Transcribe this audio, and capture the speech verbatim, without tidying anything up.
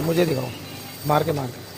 है, मुझे दिखाओ मार के मार के